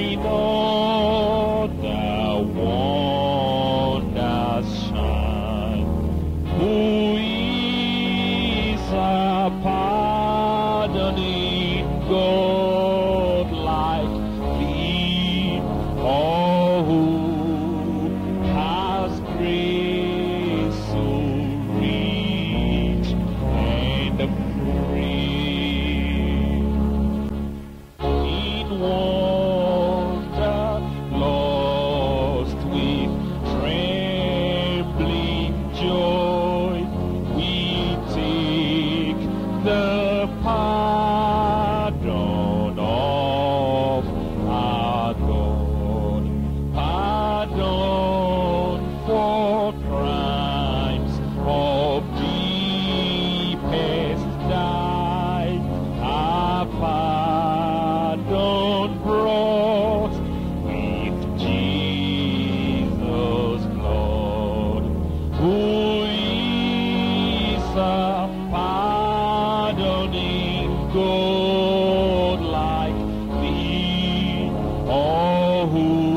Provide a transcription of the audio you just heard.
God like thee, oh, who